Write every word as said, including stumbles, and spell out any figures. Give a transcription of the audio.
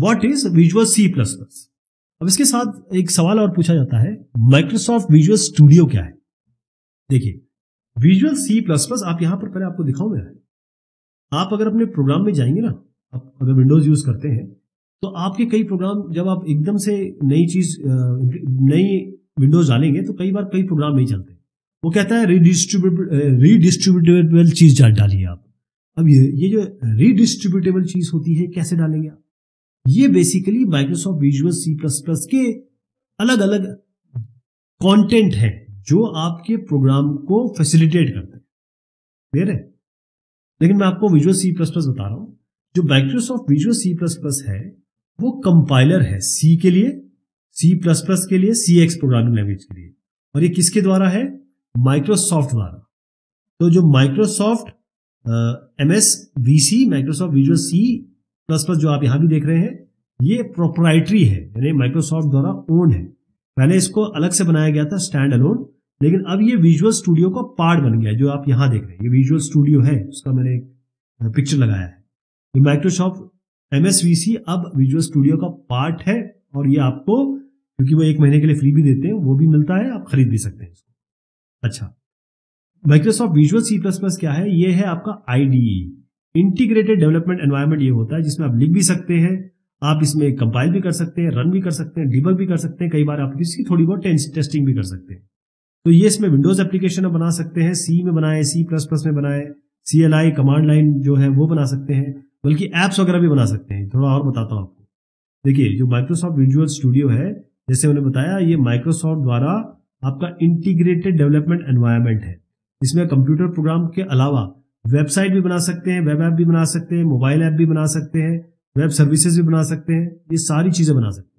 What is visual C plus plus. अब इसके साथ एक सवाल और पूछा जाता है, माइक्रोसॉफ्ट विजुअल स्टूडियो क्या है। देखिए विजुअल सी प्लस प्लस आप यहां पर, पहले आपको दिखाऊं मैं, आप अगर अपने प्रोग्राम में जाएंगे ना, आप अगर विंडोज यूज करते हैं तो आपके कई प्रोग्राम, जब आप एकदम से नई चीज नई विंडोज डालेंगे तो कई बार कई प्रोग्राम नहीं चलते। वो कहता है रीडिस्ट्रीब्यूट रीडिस्ट्रीब्यूटेबल चीज डालिए आप। अब ये ये जो रीडिस्ट्रीब्यूटेबल चीज होती है कैसे डालेंगे आप, ये basically Microsoft visual C plus plus के अलग अलग कंटेंट है जो आपके प्रोग्राम को फैसिलिटेट करते हैं, क्लियर है। लेकिन मैं आपको विजुअल सी प्लस प्लस बता रहा हूं, जो Microsoft visual C plus plus है वो कंपाइलर है सी के लिए, सी प्लस प्लस के लिए, सी एक्स प्रोग्रामिंग लैंग्वेज के लिए। और ये किसके द्वारा है, माइक्रोसॉफ्ट द्वारा। तो जो Microsoft M S V C, Microsoft visual C plus plus जो आप यहां भी देख रहे हैं, ये प्रोप्राइटरी है, यानी माइक्रोसॉफ्ट द्वारा ओन है। पहले इसको अलग से बनाया गया था, स्टैंड अलोन, लेकिन अब ये विजुअल स्टूडियो का पार्ट बन गया है। जो आप यहां देख रहे हैं ये विजुअल स्टूडियो है, उसका मैंने एक पिक्चर लगाया है। माइक्रोसॉफ्ट एमएसवीसी अब विजुअल स्टूडियो का पार्ट है, और ये आपको, क्योंकि वो एक महीने के लिए फ्री भी देते हैं, वो भी मिलता है, आप खरीद भी सकते हैं इसको। अच्छा, Microsoft visual C plus plus क्या है, ये है आपका आईडीई, इंटीग्रेटेड डेवलपमेंट एनवायरमेंट। ये होता है जिसमें आप लिख भी सकते हैं, आप इसमें कंपाइल भी कर सकते हैं, रन भी कर सकते हैं, डिबग भी कर सकते हैं, कई बार आप इसकी थोड़ी बहुत टेस्टिंग भी कर सकते हैं। तो ये इसमें विंडोज एप्लीकेशन बना सकते हैं, सी में बनाए, सी प्लस प्लस में बनाए, C L I command line जो है वो बना सकते हैं, बल्कि एप्स वगैरह भी बना सकते हैं। थोड़ा और बताता हूँ आपको। देखिए जो माइक्रोसॉफ्ट विजुअल स्टूडियो है, जैसे मैंने बताया, ये माइक्रोसॉफ्ट द्वारा आपका इंटीग्रेटेड डेवलपमेंट एनवायरमेंट है। इसमें कंप्यूटर प्रोग्राम के अलावा वेबसाइट भी बना सकते हैं, वेब ऐप भी बना सकते हैं, मोबाइल ऐप भी बना सकते हैं, वेब सर्विसेज भी बना सकते हैं, ये सारी चीजें बना सकते हैं।